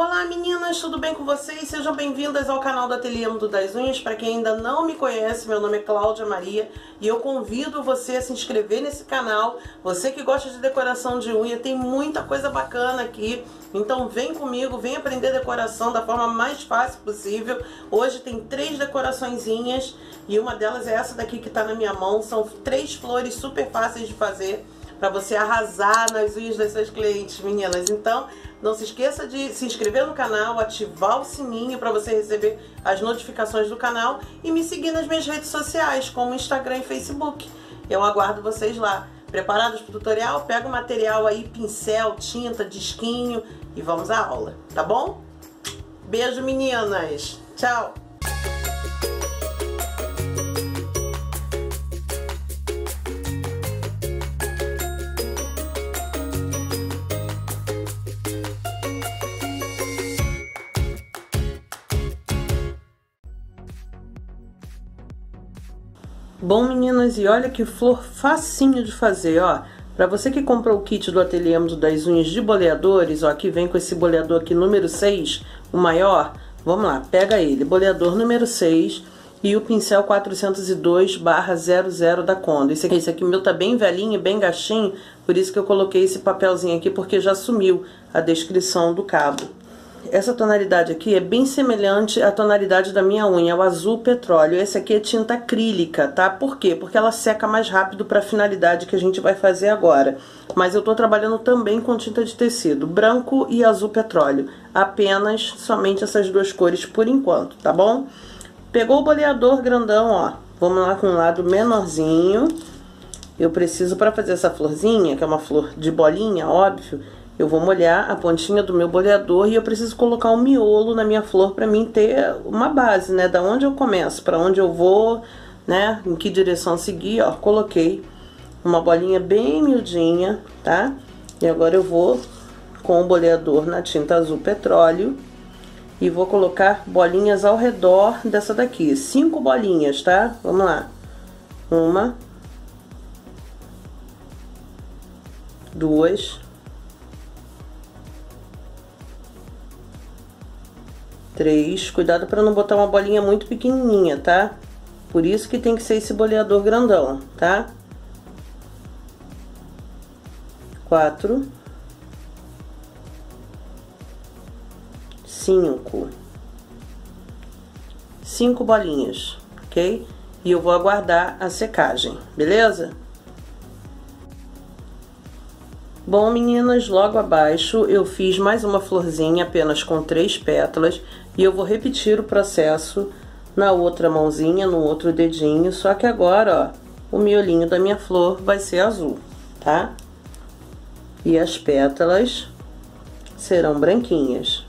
Olá meninas, tudo bem com vocês? Sejam bem-vindas ao canal do Ateliê Mundo das Unhas. Para quem ainda não me conhece, meu nome é Cláudia Maria e eu convido você a se inscrever nesse canal. Você que gosta de decoração de unha, tem muita coisa bacana aqui. Então vem comigo, vem aprender decoração da forma mais fácil possível. Hoje tem 3 decoraçõezinhas e uma delas é essa daqui que tá na minha mão. São 3 flores super fáceis de fazer para você arrasar nas unhas das suas clientes, meninas. Então, não se esqueça de se inscrever no canal, ativar o sininho para você receber as notificações do canal e me seguir nas minhas redes sociais, como Instagram e Facebook. Eu aguardo vocês lá. Preparados para o tutorial? Pega o material aí, pincel, tinta, disquinho e vamos à aula, tá bom? Beijo, meninas! Tchau! Bom, meninas, e olha que flor facinho de fazer, ó. Pra você que comprou o kit do Ateliê Mundo das Unhas de boleadores, ó, que vem com esse boleador aqui número 6, o maior, vamos lá, pega ele, boleador número 6 e o pincel 402/00 da Condor. Esse aqui meu tá bem velhinho, bem gastinho, por isso que eu coloquei esse papelzinho aqui, porque já sumiu a descrição do cabo. Essa tonalidade aqui é bem semelhante à tonalidade da minha unha, o azul petróleo. Esse aqui é tinta acrílica, tá? Por quê? Porque ela seca mais rápido para a finalidade que a gente vai fazer agora. Mas eu tô trabalhando também com tinta de tecido, branco e azul petróleo. Apenas, somente essas duas cores por enquanto, tá bom? Pegou o boleador grandão, ó. Vamos lá com um lado menorzinho. Eu preciso, para fazer essa florzinha, que é uma flor de bolinha, óbvio, eu vou molhar a pontinha do meu boleador e eu preciso colocar um miolo na minha flor para mim ter uma base, né? Da onde eu começo, para onde eu vou, né? Em que direção seguir, ó. Coloquei uma bolinha bem miudinha, tá? E agora eu vou com o boleador na tinta azul petróleo e vou colocar bolinhas ao redor dessa daqui. 5 bolinhas, tá? Vamos lá. 1, 2, 3, cuidado para não botar uma bolinha muito pequenininha, tá? Por isso que tem que ser esse boleador grandão, tá? 4, 5 bolinhas, ok? E eu vou aguardar a secagem, beleza? Bom, meninas, logo abaixo eu fiz mais uma florzinha apenas com 3 pétalas e eu vou repetir o processo na outra mãozinha, no outro dedinho, só que agora, ó, o miolinho da minha flor vai ser azul, tá? E as pétalas serão branquinhas.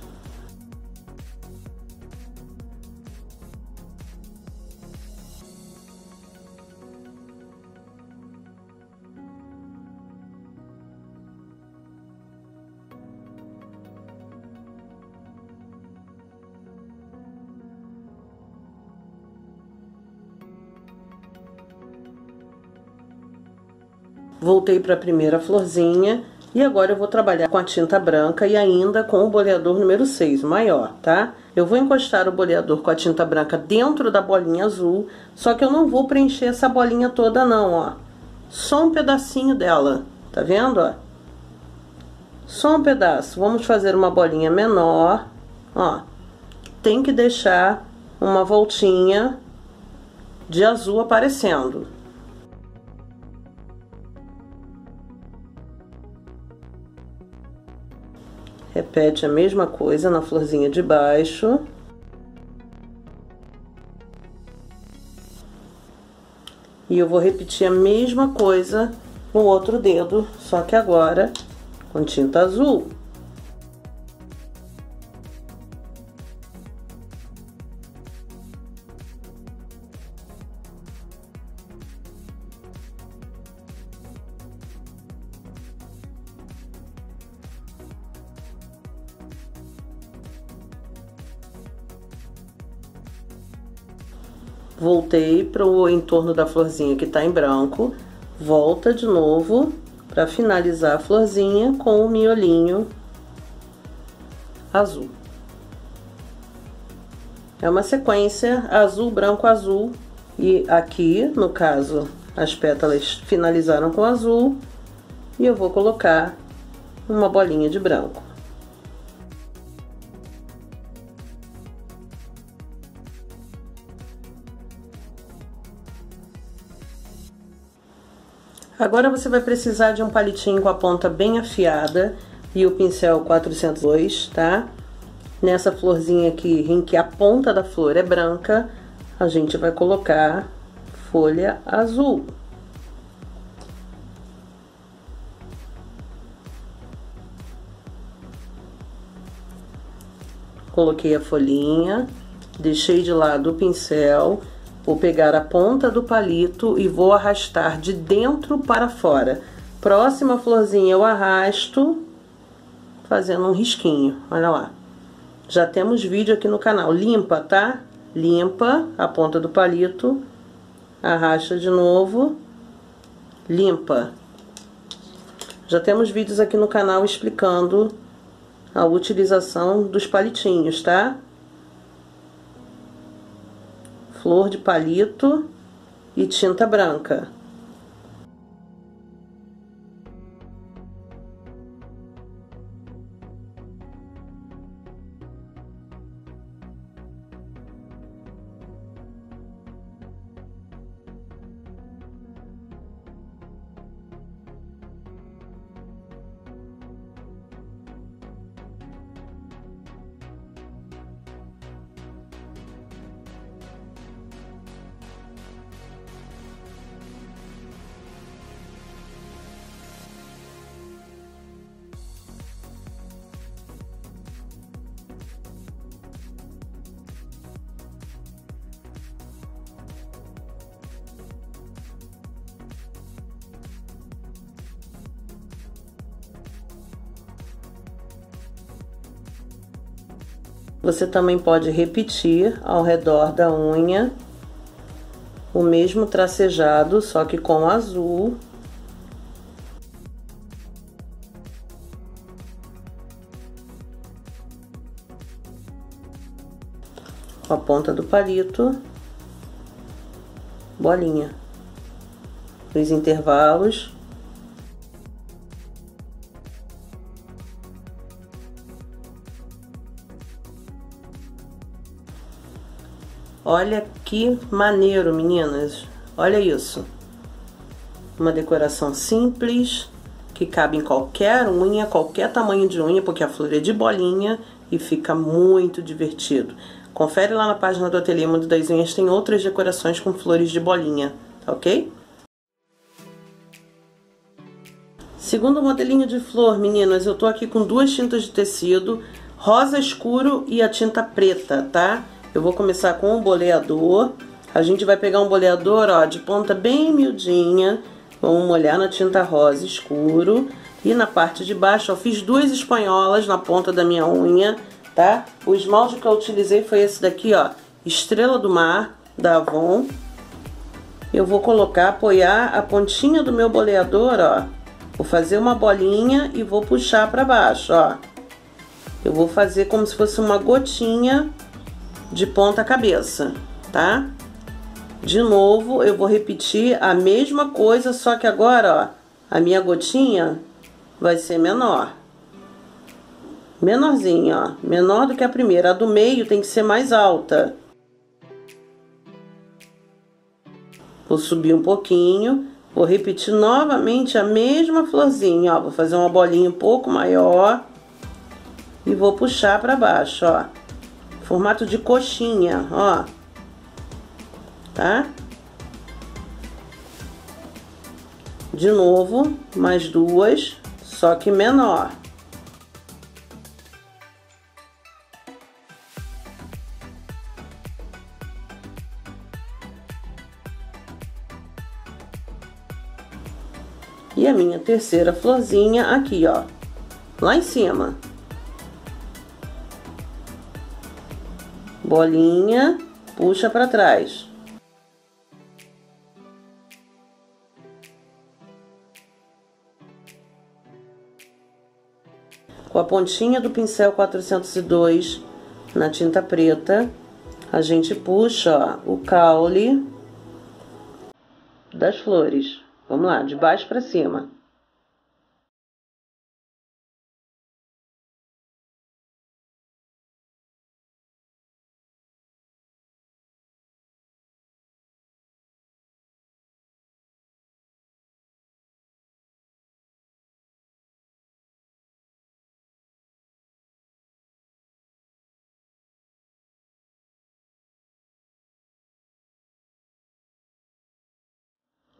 Voltei para a primeira florzinha e agora eu vou trabalhar com a tinta branca e ainda com o boleador número 6, o maior, tá? Eu vou encostar o boleador com a tinta branca dentro da bolinha azul, só que eu não vou preencher essa bolinha toda não, ó. Só um pedacinho dela, tá vendo, ó? Só um pedaço. Vamos fazer uma bolinha menor, ó. Tem que deixar uma voltinha de azul aparecendo. Repete a mesma coisa na florzinha de baixo. E eu vou repetir a mesma coisa no outro dedo, só que agora com tinta azul. Voltei para o entorno da florzinha que está em branco, volta de novo para finalizar a florzinha com o miolinho azul. É uma sequência azul, branco, azul, e aqui, no caso, as pétalas finalizaram com azul, e eu vou colocar uma bolinha de branco. Agora você vai precisar de um palitinho com a ponta bem afiada e o pincel 402, tá? Nessa florzinha aqui, em que a ponta da flor é branca, a gente vai colocar folha azul. Coloquei a folhinha, deixei de lado o pincel. Vou pegar a ponta do palito e vou arrastar de dentro para fora. Próxima florzinha eu arrasto, fazendo um risquinho, olha lá. Já temos vídeo aqui no canal, limpa, tá? Limpa a ponta do palito, arrasta de novo, limpa. Já temos vídeos aqui no canal explicando a utilização dos palitinhos, tá? Flor de palito e tinta branca. Você também pode repetir ao redor da unha o mesmo tracejado, só que com azul. Com a ponta do palito, bolinha. Nos intervalos. Olha que maneiro, meninas. Olha isso. Uma decoração simples, que cabe em qualquer unha, qualquer tamanho de unha, porque a flor é de bolinha e fica muito divertido. Confere lá na página do Ateliê Mundo das Unhas, tem outras decorações com flores de bolinha, ok? Segundo modelinho de flor, meninas, eu tô aqui com duas tintas de tecido, rosa escuro e a tinta preta, tá? Eu vou começar com um boleador. A gente vai pegar um boleador, ó, de ponta bem miudinha. Vamos molhar na tinta rosa escuro. E na parte de baixo, ó, fiz duas espanholas na ponta da minha unha, tá? O esmalte que eu utilizei foi esse daqui, ó, Estrela do Mar, da Avon. Eu vou colocar, apoiar a pontinha do meu boleador, ó. Vou fazer uma bolinha e vou puxar pra baixo, ó. Eu vou fazer como se fosse uma gotinha de ponta cabeça, tá? De novo, eu vou repetir a mesma coisa, só que agora, ó, a minha gotinha vai ser menor. Menorzinha, ó, menor do que a primeira. A do meio tem que ser mais alta. Vou subir um pouquinho, vou repetir novamente a mesma florzinha, ó. Vou fazer uma bolinha um pouco maior e vou puxar pra baixo, ó. Formato de coxinha, ó, tá? De novo, mais duas, só que menor. E a minha terceira florzinha aqui, ó, lá em cima. Bolinha, puxa para trás. Com a pontinha do pincel 402 na tinta preta, a gente puxa, ó, o caule das flores. Vamos lá, de baixo para cima.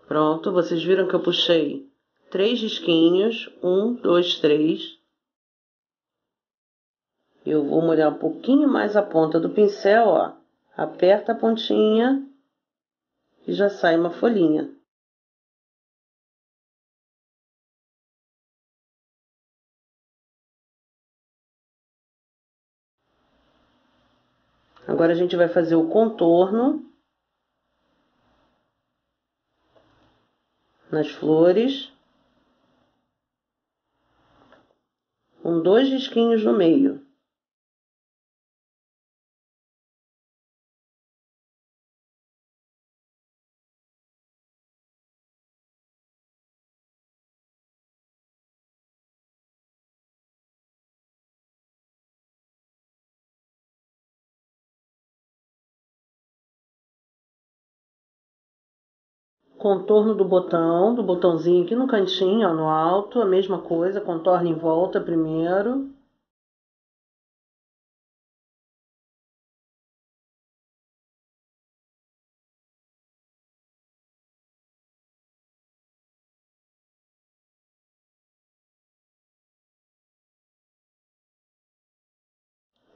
Pronto, vocês viram que eu puxei 3 risquinhos, 1, 2, 3. Eu vou molhar um pouquinho mais a ponta do pincel, ó. Aperta a pontinha e já sai uma folhinha. Agora a gente vai fazer o contorno nas flores, 2 risquinhos no meio. Contorno do botão, do botãozinho aqui no cantinho, ó, no alto, a mesma coisa, contorna em volta primeiro.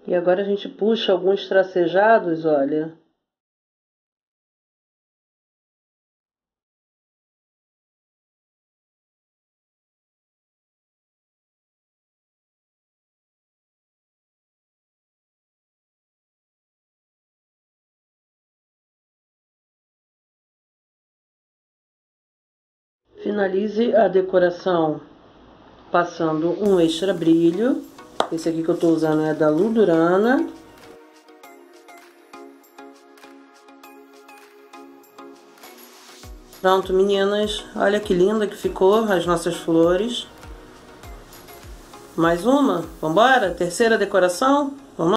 E agora a gente puxa alguns tracejados, olha. Finalize a decoração passando um extra brilho. Esse aqui que eu estou usando é da Ludurana. Pronto, meninas. Olha que linda que ficou as nossas flores. Mais uma? Vambora? Terceira decoração? Vamos lá.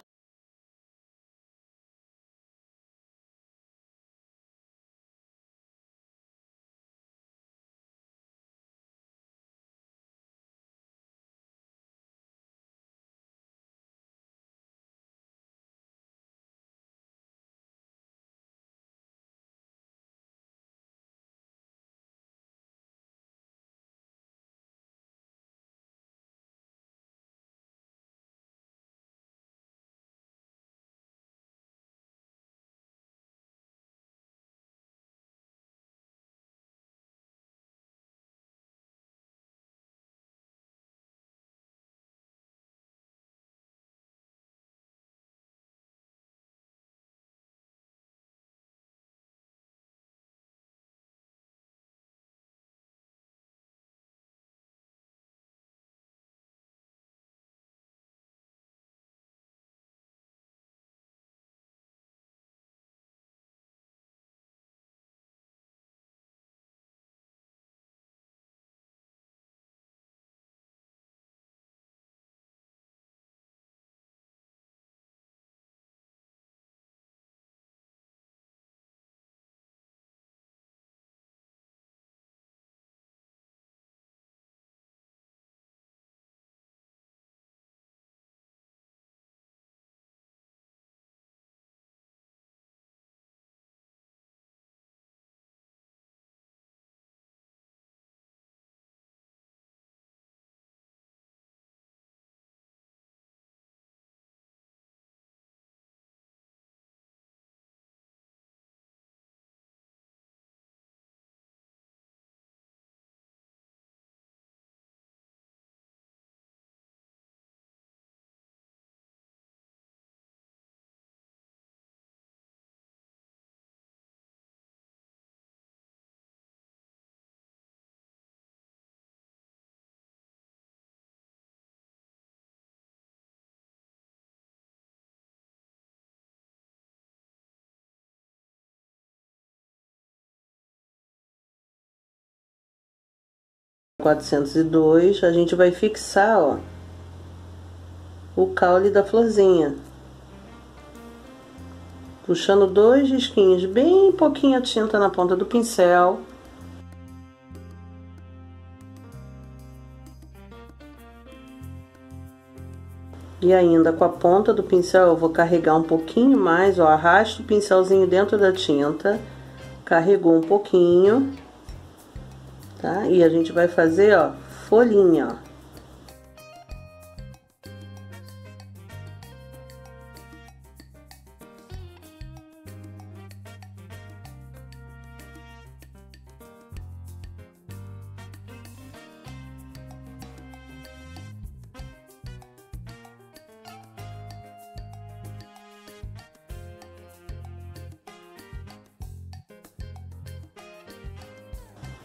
402, a gente vai fixar, ó, o caule da florzinha. Puxando dois risquinhos, bem pouquinho de tinta na ponta do pincel. E ainda com a ponta do pincel eu vou carregar um pouquinho mais, ó, arrasto o pincelzinho dentro da tinta, carregou um pouquinho, tá? E a gente vai fazer, ó, folhinha, ó.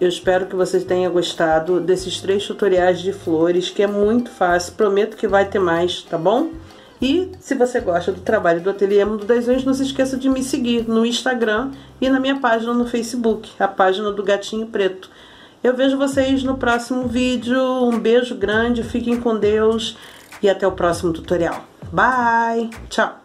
Eu espero que vocês tenham gostado desses 3 tutoriais de flores, que é muito fácil, prometo que vai ter mais, tá bom? E se você gosta do trabalho do Ateliê Mundo das Unhas, não se esqueça de me seguir no Instagram e na minha página no Facebook, a página do Gatinho Preto. Eu vejo vocês no próximo vídeo, um beijo grande, fiquem com Deus e até o próximo tutorial. Bye, tchau!